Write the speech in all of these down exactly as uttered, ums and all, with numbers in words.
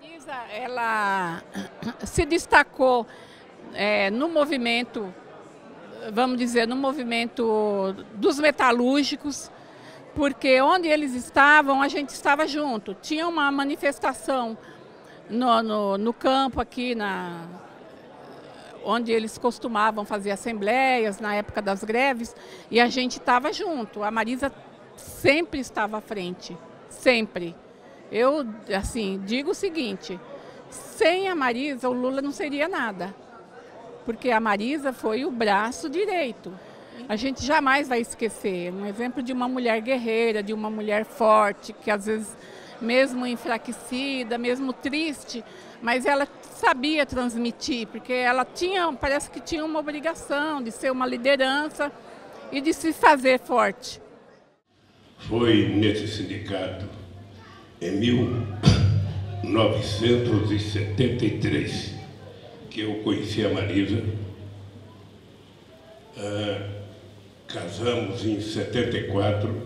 Marisa, ela se destacou é, no movimento, vamos dizer, no movimento dos metalúrgicos, porque onde eles estavam, a gente estava junto. Tinha uma manifestação no, no, no campo aqui, na, onde eles costumavam fazer assembleias na época das greves, e a gente estava junto. A Marisa sempre estava à frente, sempre. Eu, assim, digo o seguinte, sem a Marisa, o Lula não seria nada, porque a Marisa foi o braço direito. A gente jamais vai esquecer um exemplo de uma mulher guerreira, de uma mulher forte, que às vezes, mesmo enfraquecida, mesmo triste, mas ela sabia transmitir, porque ela tinha, parece que tinha uma obrigação de ser uma liderança e de se fazer forte. Foi nesse sindicato, em mil novecentos e setenta e três, que eu conheci a Marisa. Ah, casamos em setenta e quatro.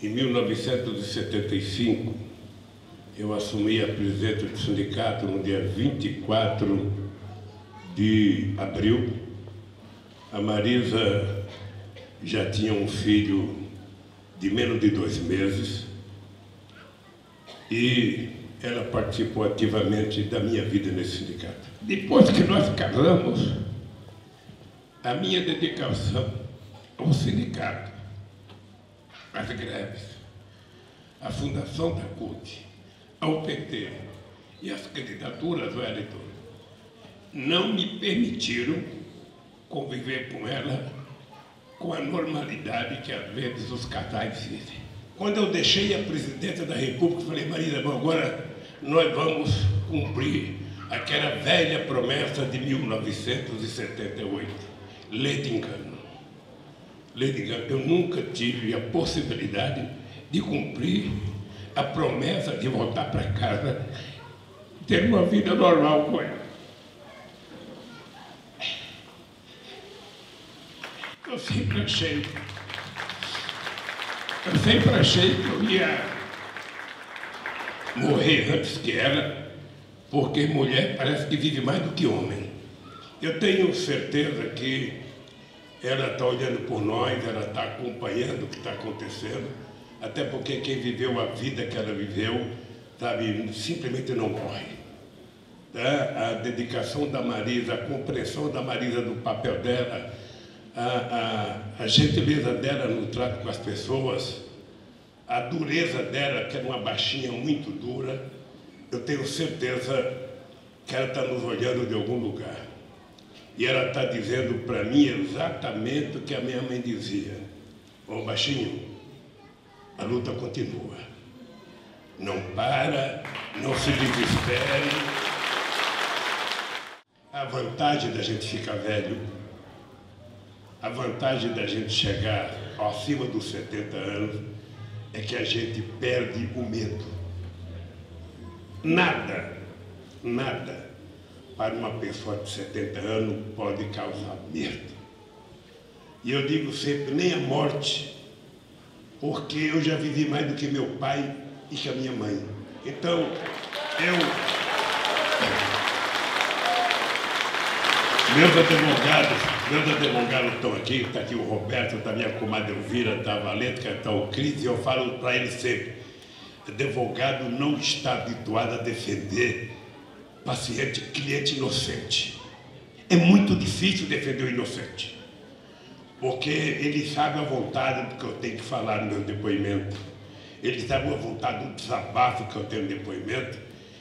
Em mil novecentos e setenta e cinco, eu assumi a presidência do sindicato no dia vinte e quatro de abril. A Marisa já tinha um filho de menos de dois meses. E ela participou ativamente da minha vida nesse sindicato. Depois que nós casamos, a minha dedicação ao sindicato, às greves, à fundação da C U T, ao P T e às candidaturas do L T, não me permitiram conviver com ela com a normalidade que às vezes os casais vivem. Quando eu deixei a presidenta da República, falei, Marisa, bom, agora nós vamos cumprir aquela velha promessa de mil novecentos e setenta e oito, lei de engano. Lei de engano, eu nunca tive a possibilidade de cumprir a promessa de voltar para casa, ter uma vida normal com ela. Eu sempre achei... Eu sempre achei que eu ia morrer antes que ela, porque mulher parece que vive mais do que homem. Eu tenho certeza que ela está olhando por nós, ela está acompanhando o que está acontecendo, até porque quem viveu a vida que ela viveu, sabe, simplesmente não morre. A dedicação da Marisa, a compreensão da Marisa do papel dela, A, a, a gentileza dela no trato com as pessoas, a dureza dela, que era uma baixinha muito dura, eu tenho certeza que ela está nos olhando de algum lugar. E ela está dizendo para mim exatamente o que a minha mãe dizia. Ô baixinho, a luta continua. Não para, não se desespere. A vantagem da gente ficar velho, a vantagem da gente chegar acima dos setenta anos é que a gente perde o medo. Nada, nada para uma pessoa de setenta anos pode causar medo. E eu digo sempre, nem a morte, porque eu já vivi mais do que meu pai e que a minha mãe. Então, eu... Meus advogados, meus advogados estão aqui, está aqui o Roberto, está minha comadre Elvira, está a Valente, está o Cris, e eu falo para ele sempre, advogado não está habituado a defender paciente, cliente inocente. É muito difícil defender o inocente, porque ele sabe a vontade do que eu tenho que falar no meu depoimento, ele sabe a vontade do desabafo que eu tenho no depoimento.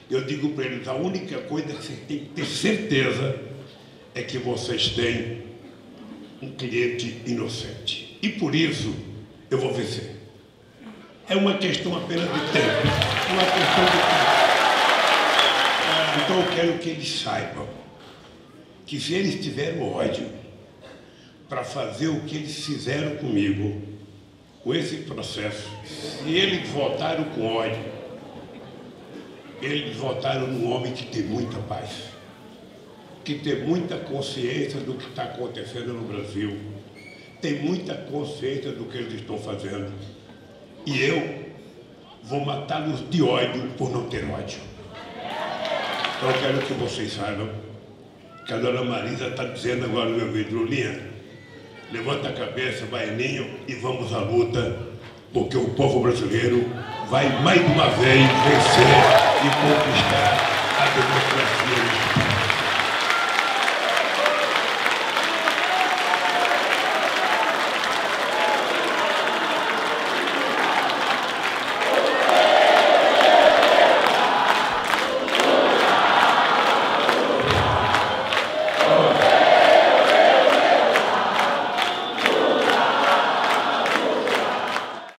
Eu digo para eles, a única coisa que você tem que ter certeza é que vocês têm um cliente inocente. E por isso eu vou vencer. É uma questão apenas de tempo. Uma questão de tempo. Então eu quero que eles saibam que se eles tiverem ódio para fazer o que eles fizeram comigo, com esse processo, se eles votaram com ódio, eles votaram num homem que tem muita paz, que tem muita consciência do que está acontecendo no Brasil, tem muita consciência do que eles estão fazendo. E eu vou matá-los de ódio por não ter ódio. Então eu quero que vocês saibam que a dona Marisa está dizendo agora no meu vídeo: Lulinha, levanta a cabeça, vai ninho e vamos à luta, porque o povo brasileiro vai mais uma vez vencer e conquistar a democracia.